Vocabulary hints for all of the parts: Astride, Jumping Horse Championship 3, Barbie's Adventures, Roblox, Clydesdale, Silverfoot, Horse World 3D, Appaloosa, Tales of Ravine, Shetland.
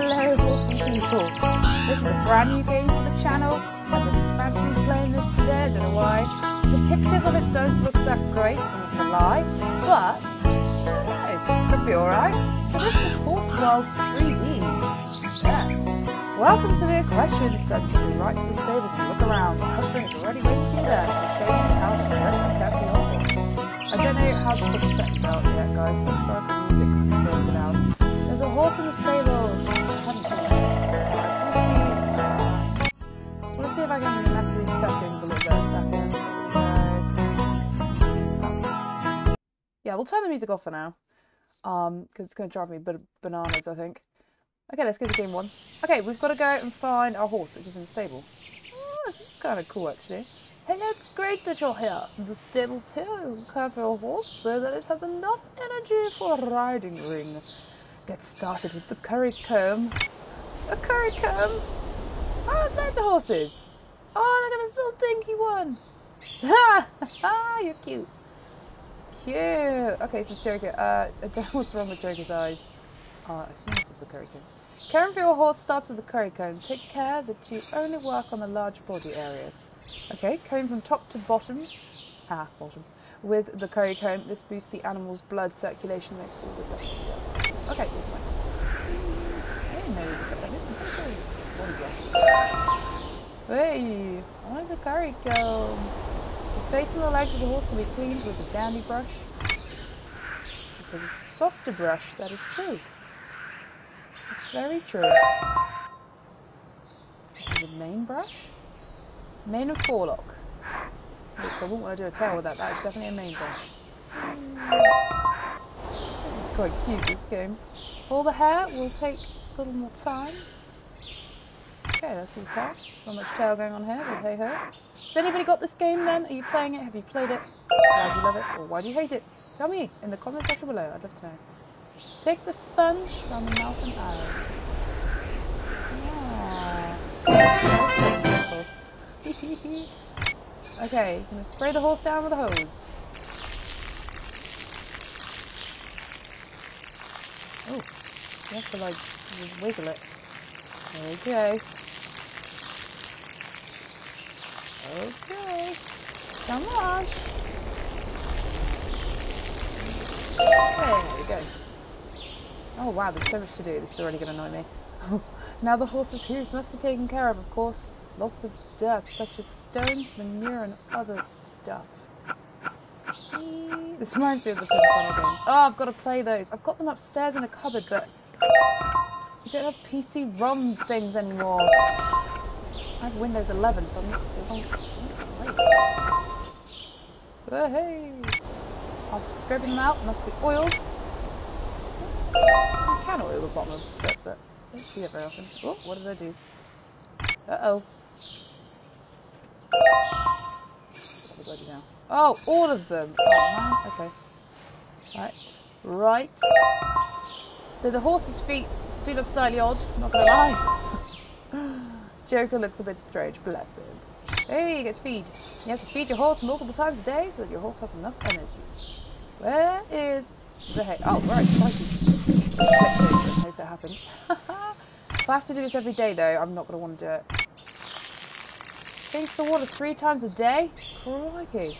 Hello, awesome people. This is a brand new game for the channel. I just fancy playing this today, I don't know why. The pictures of it don't look that great, I'm not gonna lie, but it could be alright. So this is Horse World 3D. Yeah. Welcome to the equestrian centre. You're right to the stables and look around. My husband's already waiting for you there to show you how to dress and care for your horse. I don't know how to put the settings out yet, guys, so I'm sorry for the music's frozen out. There's a horse in the stable. I just want to see if I can mess with these settings a little bit a second. Yeah, we'll turn the music off for now. Because it's going to drive me bananas, I think. Okay, let's go to game one. Okay, we've got to go and find our horse, which is in the stable. Oh, this is kind of cool, actually. Hey, that's great that you're here. The stable too will care for your horse so that it has enough energy for a riding ring. Get started with the curry comb. A curry comb? Oh, loads of horses. Oh, look at this little dinky one. Ha! Ha! You're cute. Cute. Okay, so it's Joker. I don't know what's wrong with Joker's eyes. I assume this is a curry comb. Caring for your horse starts with a curry comb. Take care that you only work on the large body areas. Okay, comb from top to bottom. Ah, bottom. With the curry comb, this boosts the animal's blood circulation, makes all the dust go. Okay, this one. Hey, I wanted the curry comb. The face and the legs of the horse can be cleaned with a dandy brush. Because it's a softer brush, that is true. It's very true. This is the mane brush. Mane and forelock. Look, I wouldn't want to do a tail with that. That is definitely a mane brush. This is quite cute, this game. All the hair will take a little more time. Okay, that's all tail. Not much tail going on here, but hey ho. Has anybody got this game then? Are you playing it? Have you played it? Why do you love it? Or why do you hate it? Tell me in the comment section below, I'd love to know. Take the sponge from the mouth and eyes. Yeah. Okay, you're going to spray the horse down with a hose. Oh, you have to like wiggle it. There we go. Okay. Come on. There we go. Oh wow, there's so much to do. This is already going to annoy me. Now the horse's hooves must be taken care of, of course. Lots of dirt, such as stones, manure, and other stuff. This reminds me of the funnel games. Oh, I've got to play those. I've got them upstairs in a cupboard, but you don't have PC-ROM things anymore. I have Windows 11, so I'm not going to play. Hey! After scraping them out, must be oiled. You can oil the bottom of it, but I don't see it very often. Oh, what did I do? Uh-oh. What did I do now? Oh, all of them! Oh, man. Okay. Right. So the horse's feet do look slightly odd, I'm not going to lie. Joker looks a bit strange, bless him. Hey, you get to feed. You have to feed your horse multiple times a day so that your horse has enough energy. Where is the hay? Oh, right, crikey. I hope that happens. If I have to do this every day, though, I'm not going to want to do it. Change the water 3 times a day? Crikey.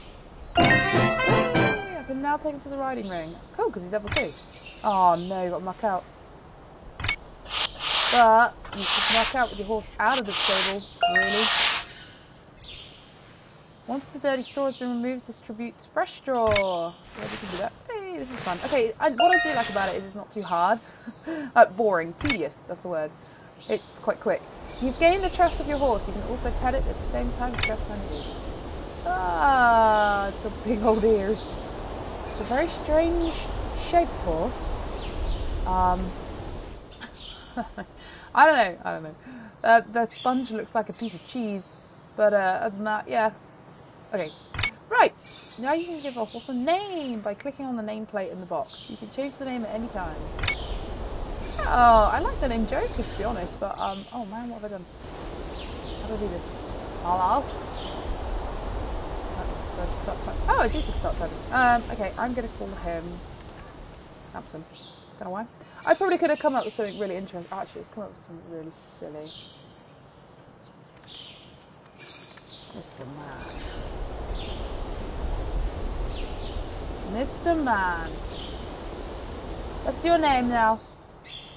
Hey, I can now take him to the riding ring. Cool, because he's level 2. Oh, no, you got to muck out. But you should knock out with your horse out of the stable, really. Once the dirty straw has been removed, distribute fresh straw. Yeah, we can do that. Hey, this is fun. Okay, what I do like about it is it's not too hard. Boring, tedious, that's the word. It's quite quick. You've gained the trust of your horse. You can also pet it at the same time as your friend is. Ah, it's got big old ears. It's a very strange shaped horse. I don't know. The sponge looks like a piece of cheese, but other than that, yeah. Okay, right. Now you can give a horse a name by clicking on the name plate in the box. You can change the name at any time. Oh, I like the name Joker, to be honest, but oh man, what have I done? How do I do this? Hello? Oh, I do just start typing. Okay, I'm gonna call him Samson. Don't know why. I probably could have come up with something really interesting. Actually, it's come up with something really silly. Mr. Man. That's your name now.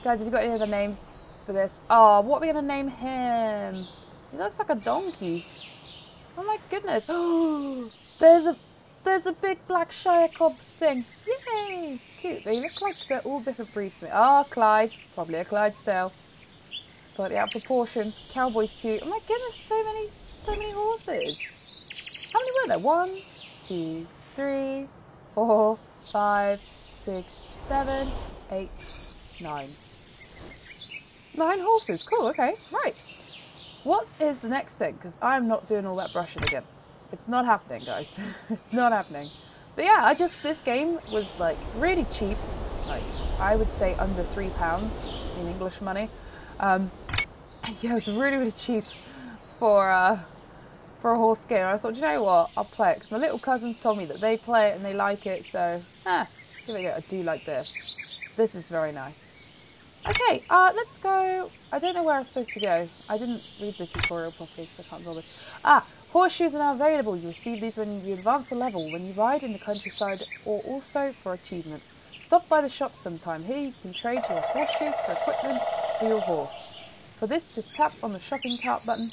Guys, have you got any other names for this? Oh, what are we going to name him? He looks like a donkey. Oh my goodness. Oh, there's a big black Shire Cob thing. Yay! Cute. They look like they're all different breeds to me. Oh, Clyde. Probably a Clydesdale. Slightly out of proportion. Cowboy's cute. Oh my goodness, so many horses. How many were there? 1, 2, 3, 4, 5, 6, 7, 8, 9. 9 horses. Cool, okay. Right. What is the next thing? Because I'm not doing all that brushing again. It's not happening, guys. It's not happening. But yeah, this game was like really cheap. Like, I would say under £3 in English money. Yeah, it was really cheap for a horse game. I thought, you know what? I'll play it because my little cousins told me that they play it and they like it. So, give it a go. I do like this. This is very nice. Okay, let's go. I don't know where I'm supposed to go. I didn't read the tutorial properly because I can't bother. Ah, horseshoes are now available. You receive these when you advance a level, when you ride in the countryside, or also for achievements. Stop by the shop sometime. Here you can trade your horseshoes for equipment for your horse. For this, just tap on the shopping cart button.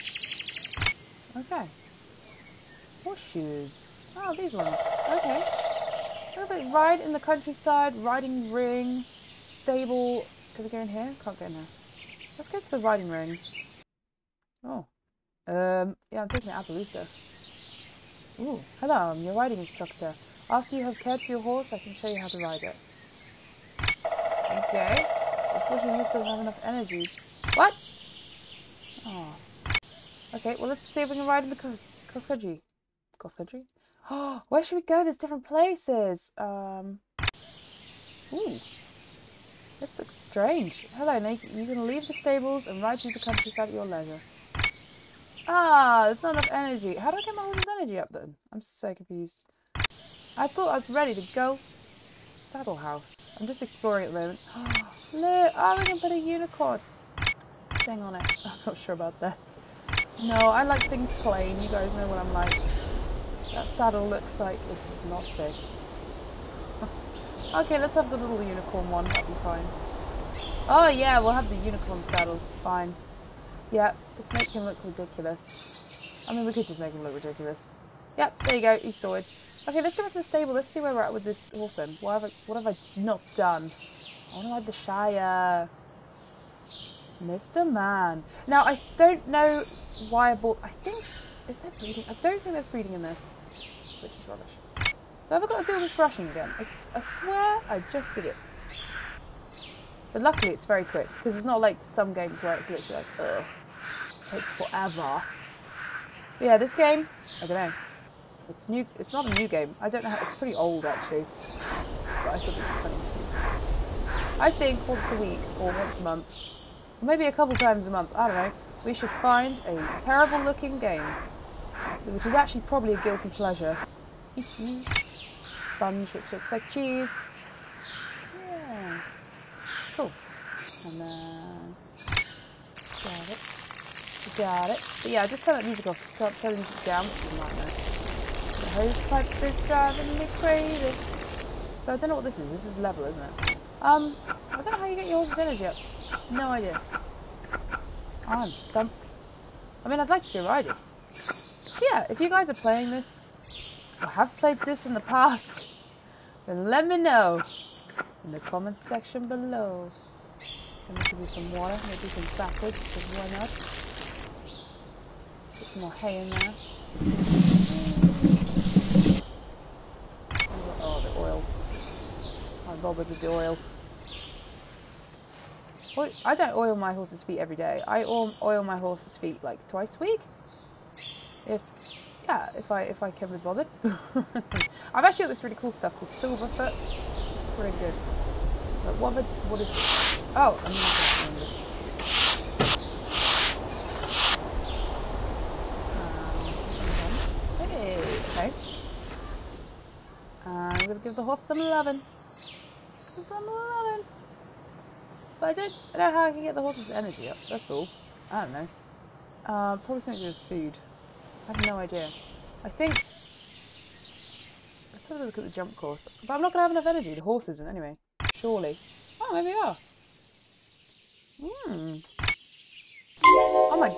Okay. Horseshoes. Oh, these ones. Okay. Looks like ride in the countryside, riding ring, stable. Can we go in here? Can't go in there. Let's go to the riding ring. Oh. Yeah, I'm taking it Appaloosa. Ooh. Hello, I'm your riding instructor. After you have cared for your horse, I can show you how to ride it. Okay. Unfortunately, this doesn't have enough energy. What? Oh. Okay, well, let's see if we can ride in the cross-country. Cross-country? Oh, where should we go? There's different places. Ooh. This looks strange. Hello, Nathan. You can leave the stables and ride through the countryside at your leisure. Ah, there's not enough energy. How do I get my horse's energy up then? I'm so confused. I thought I was ready to go. Saddle house. I'm just exploring at the moment. Oh, look. Oh, we can put a unicorn thing on it. I'm not sure about that. No, I like things plain. You guys know what I'm like. That saddle looks like this is not fit. Okay, let's have the little unicorn one. That'll be fine. Oh, yeah, we'll have the unicorn saddle. Fine. Yeah, let's make him look ridiculous. I mean, we could just make him look ridiculous. Yep, there you go. He's sorted. Okay, let's go back to the stable. Let's see where we're at with this horse then. What have I not done? I want to ride the Shire. Mr. Man. Now, I don't know why I bought... Is there breeding? I don't think there's breeding in this. Which is rubbish. So I've got to do all this brushing again. I swear I just did it. But luckily it's very quick. Because it's not like some games where it's literally like, ugh. It takes forever. But yeah, this game, I don't know. It's new. It's not a new game. I don't know how... It's pretty old, actually. But I thought it was funny to do. I think once a week or once a month... Maybe a couple times a month, I don't know. We should find a terrible looking game. Which is actually probably a guilty pleasure. Sponge, which looks like cheese. Yeah. Cool. And then... Got it. Got it. But yeah, just turn that music off. Start turning the music down, which is a nightmare. The hose pipe is driving me crazy. So I don't know what this is. This is level, isn't it? I don't know how you get your horse's energy up. No idea. I'm stumped. I mean, I'd like to go riding. Yeah, if you guys are playing this, or have played this in the past, then let me know in the comments section below. I'm going to do some water, maybe some backwards, because why not? Put some more hay in there. Oh, the oil. I'm bothered with the oil. I don't oil my horse's feet every day. I oil my horse's feet like twice a week. If I can be bothered. I've actually got this really cool stuff called Silverfoot. Pretty good. But what is this? Oh, I'm not going to this. Hey, okay. I'm going to give the horse some loving. Because I'm loving. But I don't know how I can get the horse's energy up, that's all. I don't know. Probably something to do with food. I have no idea. I think... let's have a look at the jump course. But I'm not going to have enough energy. The horse isn't, anyway. Surely. Oh, maybe we are. Hmm. Oh my...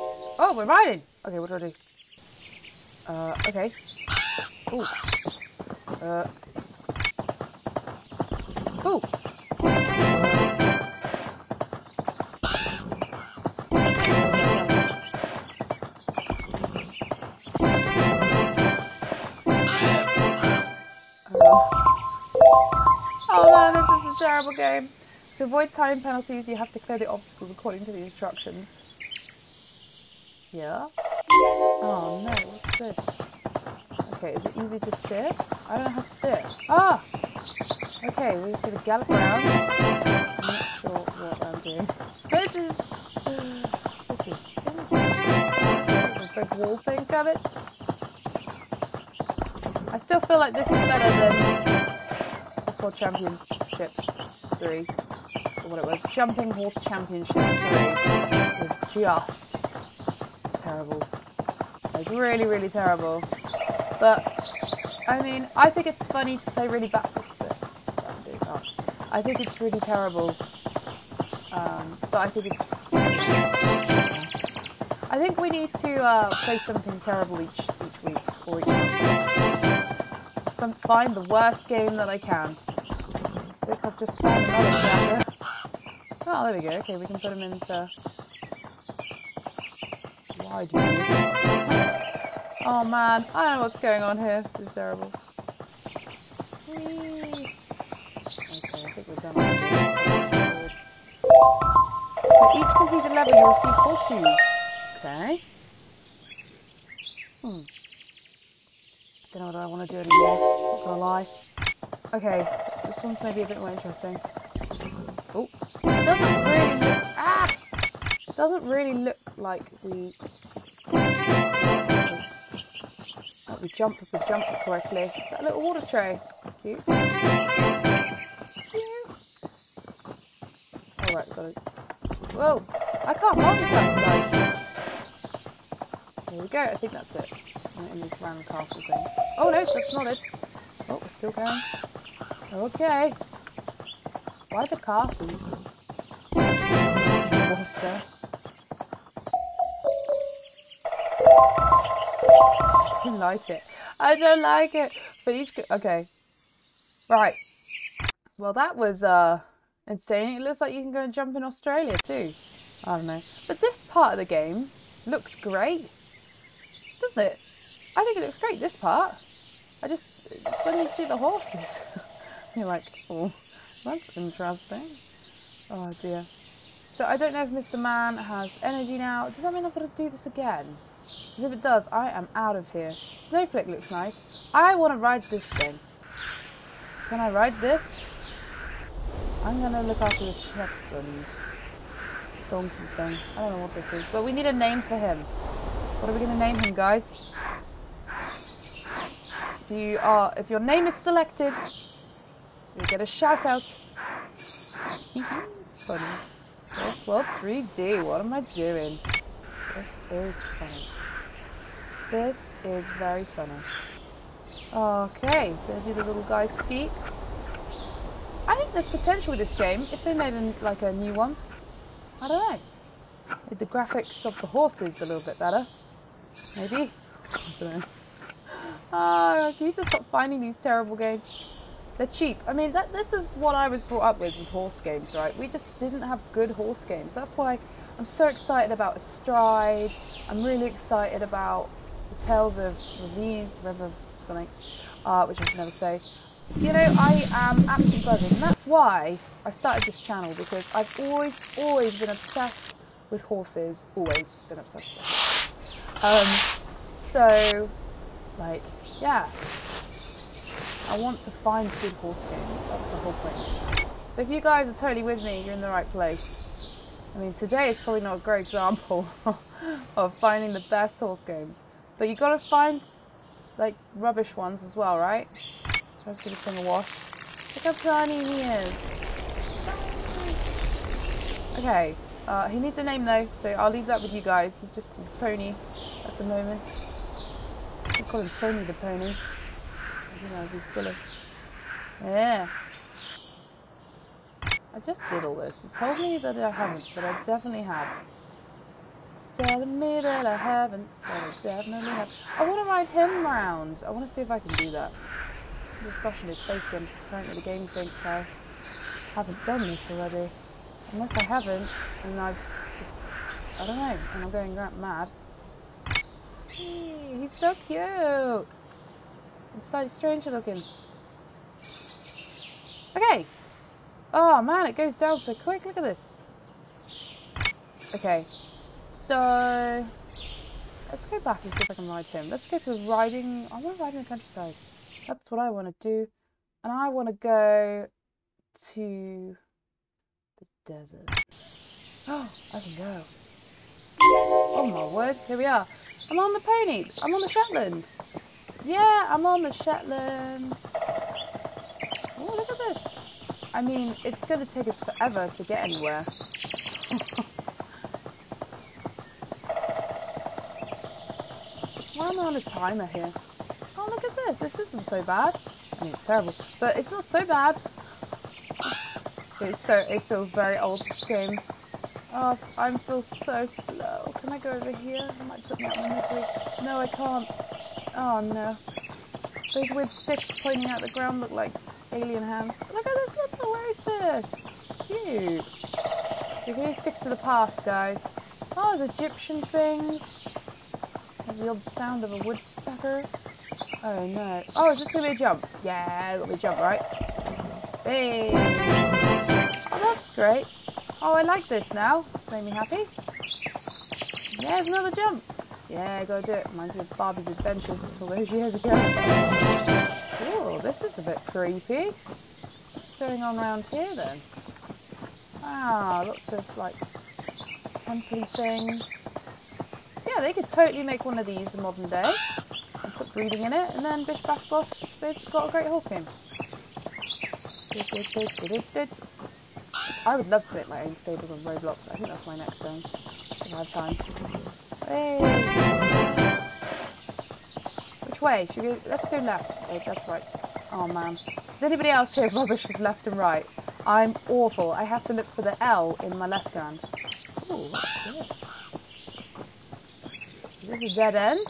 oh, we're riding! Okay, what do I do? Okay. Ooh. Ooh. Terrible game. To avoid time penalties, you have to clear the obstacles according to the instructions. Yeah? Oh no, what's this? Okay, is it easy to steer? I don't know how to steer. Ah! Okay, we're just going to gallop around. I'm not sure what I'm doing. This is a big wall thing, damn it. I still feel like this is better than Horse World Championship 3, or what it was. Jumping Horse Championship 3 was just terrible. Like, really, really terrible. But, I mean, I think it's funny to play really backwards this. I think it's really terrible. But I think it's... I think we need to play something terrible each week, or each month. Find the worst game that I can. I think I've just found another character. Oh, there we go. Okay, we can put them into... why do you... oh man, I don't know what's going on here. This is terrible. Okay, I think we're done. For each completed level, you receive horseshoes. Okay. Hmm. Don't know what I want to do anymore. Not gonna lie. Okay. This one's maybe a bit more interesting. Oh, it doesn't really look... ah! It doesn't really look like we... like we jump up the jumps correctly. Is that a little water tray? Cute. Cute. Alright, got it. Whoa! I can't multitask, guys. Here we go, I think that's it. In these round castle things. Oh no, that's not it. Oh, we're still going. Okay. Why the castles? Monster. I don't like it. I don't like it. But each... okay. Right. Well, that was insane. It looks like you can go and jump in Australia too. I don't know. But this part of the game looks great, doesn't it? I think it looks great, this part. I just don't need to see the horses. You're like, oh, that's interesting. Oh dear. So I don't know if Mr. Man has energy now. Does that mean I've got to do this again? Because if it does, I am out of here. Snowflake looks nice. I want to ride this thing. Can I ride this? I'm going to look after the Shetland donkey thing. I don't know what this is. But we need a name for him. What are we going to name him, guys? If your name is selected... you get a shout out. It's funny. Horse World 3D. What am I doing? This is funny. This is very funny. Okay, gonna do the little guy's feet. I think there's potential with this game if they made a new one. I don't know. Did the graphics of the horses a little bit better? Maybe. I don't know. Can you just stop finding these terrible games? They're cheap. I mean, this is what I was brought up with horse games, right? We just didn't have good horse games. That's why I'm so excited about Astride. I'm really excited about the Tales of Ravine, which I can never say. You know, I am absolutely buzzing. And that's why I started this channel, because I've always been obsessed with horses. Always been obsessed with horses. So, like, yeah. I want to find good horse games, that's the whole point. So if you guys are totally with me, you're in the right place. I mean, today is probably not a great example of finding the best horse games. But you've got to find, like, rubbish ones as well, right? So let's give this thing a wash. Look how tiny he is. Okay, he needs a name though, so I'll leave that with you guys. He's just Pony at the moment. I call him Pony the Pony. I don't know, he's silly. Yeah. I just did all this. It told me that I haven't, but I definitely have. It's telling me that I haven't, but I definitely have. I want to ride him round. I want to see if I can do that. The discussion is facing apparently the game thinks I haven't done this already. Unless I haven't, and I've just, I don't know, and I'm going mad. Hey, he's so cute! He's slightly stranger looking. Okay! Oh man, it goes down so quick, look at this. Okay, so let's go back and see if I can ride him. Let's go to riding, I want to ride in the countryside. That's what I want to do. And I want to go to the desert. Oh, I can go. Oh my word, here we are. I'm on the pony. I'm on the Shetland. Yeah, I'm on the Shetland. Oh, look at this. I mean, it's going to take us forever to get anywhere. Why am I on a timer here? Oh, look at this. This isn't so bad. I mean, it's terrible, but it's not so bad. It feels very old, this game. Oh, I feel so slow. Can I go over here? It might put me out of my misery. No, I can't. Oh, no. Those weird sticks pointing out the ground look like alien hands. Look at this little oasis. Cute. You're going to stick to the path, guys. Oh, there's Egyptian things. There's the odd sound of a woodpecker. Oh, no. Oh, is this going to be a jump? Yeah, it'll be a jump, right? Hey! Oh, that's great. Oh, I like this now. It's made me happy. Yeah, there's another jump. Yeah, gotta do it. Reminds me of Barbie's Adventures all those years ago. Oh, this is a bit creepy. What's going on around here, then? Ah, lots of, like, temple-y things. Yeah, they could totally make one of these in modern day. And put breeding in it, and then bish, bash, bosh, they've got a great horse game. I would love to make my own stables on Roblox. I think that's my next thing. If I have time. Hey. Which way? Should we go? Let's go left. Oh, that's right. Oh man. Is anybody else here rubbish with left and right? I'm awful. I have to look for the L in my left hand. Ooh, what's this? Is this a dead end?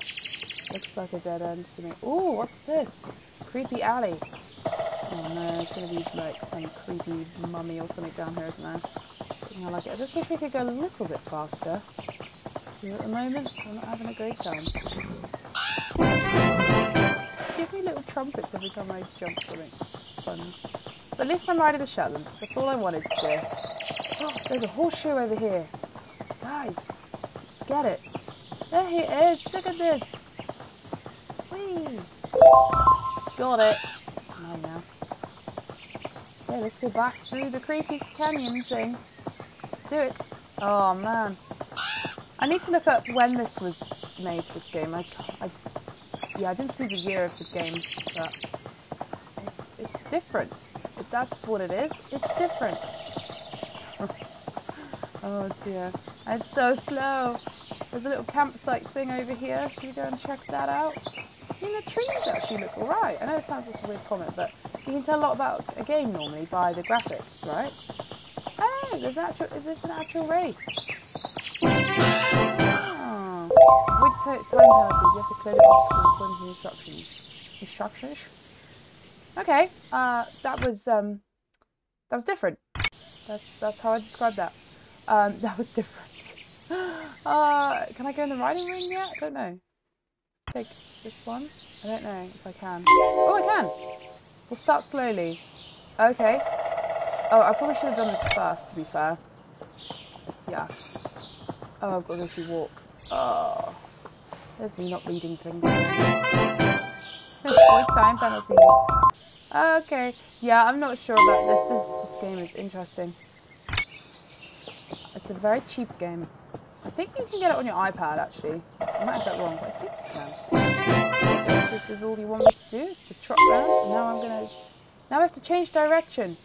Looks like a dead end to me. Ooh, what's this? Creepy alley. Oh no, it's going to be like some creepy mummy or something down here, isn't there? I like it. I just wish we could go a little bit faster. Because at the moment, we're not having a great time. It gives me little trumpets every time I jump something. It's fun. But at least I'm riding the Shetland. That's all I wanted to do. Oh, there's a horseshoe over here. Guys, let's get it. There he is. Look at this. Whee! Got it. Oh, no. Yeah, let's go back through the creepy canyon thing. Let's do it. Oh man, I need to look up when this was made. This game, yeah, I didn't see the year of the game, but it's different. If that's what it is, it's different. Oh dear, it's so slow. There's a little campsite thing over here. Should we go and check that out? I mean, the trees actually look alright. I know it sounds just a weird comment, but you can tell a lot about a game normally by the graphics, right? Hey, there's actual, is this an actual race? Oh. With time penalties, you have to clear the obstacle according to instructions. Instructions? Okay, that was different. That's how I described that. That was different. Can I go in the riding ring yet? I don't know. Take this one. I don't know if I can. Oh, I can! We'll start slowly. Okay. Oh, I probably should have done this first, to be fair. Yeah. Oh, I've got to actually walk. Oh. There's me not reading things. Avoid time penalties. Okay. Yeah, I'm not sure about this. This game is interesting. It's a very cheap game. I think you can get it on your iPad, actually. I might have that wrong, but I think you can. This is all you want me to do, is to trot round. Now I'm going to... Now I have to change direction.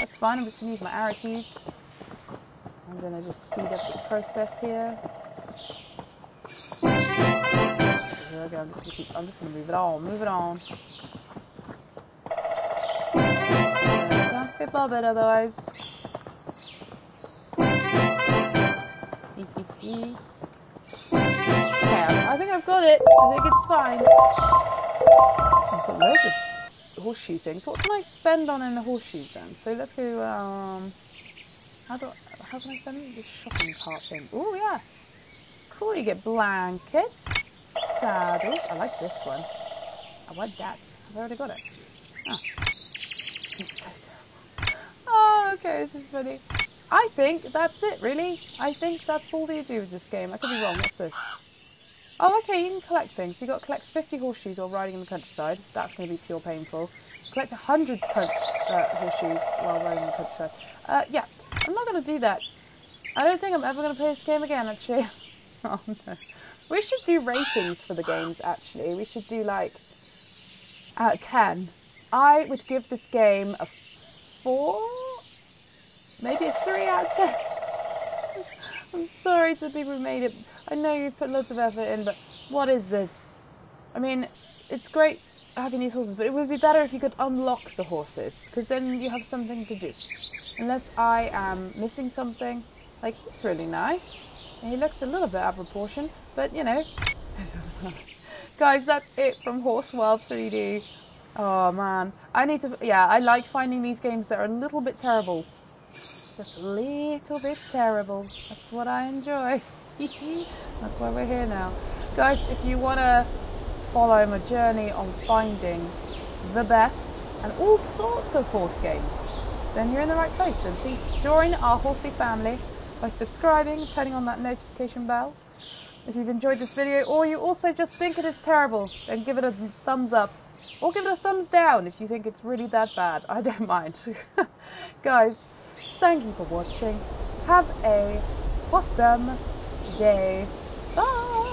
That's fine, I'm just going to use my arrow keys. I'm gonna just speed up the process here. Okay, I'm just gonna move it on. Flip a bit otherwise. Okay, I think I've got it. I think it's fine. I've got loads of horseshoe things. What can I spend on in the horseshoes then? So let's go, how can I spend the shopping cart thing? Oh yeah. Cool, you get blankets. Saddles. I like this one. I like that. I've already got it. Ah. This is so terrible. Oh, okay. This is funny. I think that's it, really. I think that's all that you do with this game. I could be wrong. What's this? Oh, okay. You can collect things. You've got to collect 50 horseshoes while riding in the countryside. That's going to be pure painful. Collect 100 horseshoes while riding in the countryside. Yeah. I'm not going to do that. I don't think I'm ever going to play this game again, actually. Oh, no. We should do ratings for the games, actually. We should do, like, out of 10. I would give this game a 4? Maybe a 3 out of 10. I'm sorry to the people who made it. I know you put lots of effort in, but what is this? I mean, it's great having these horses, but it would be better if you could unlock the horses, because then you have something to do. Unless I am missing something. Like, he's really nice. And he looks a little bit out of proportion, but you know, it doesn't matter. Guys, that's it from Horse World 3D. Oh man, I need to, yeah, I like finding these games that are a little bit terrible. Just a little bit terrible. That's what I enjoy. That's why we're here now. Guys, if you want to follow my journey on finding the best and all sorts of horse games, then you're in the right place. And please join our horsey family by subscribing, turning on that notification bell. If you've enjoyed this video, or you also just think it is terrible, then give it a thumbs up, or give it a thumbs down if you think it's really that bad. I don't mind. Guys, thank you for watching. Have a awesome day. Bye!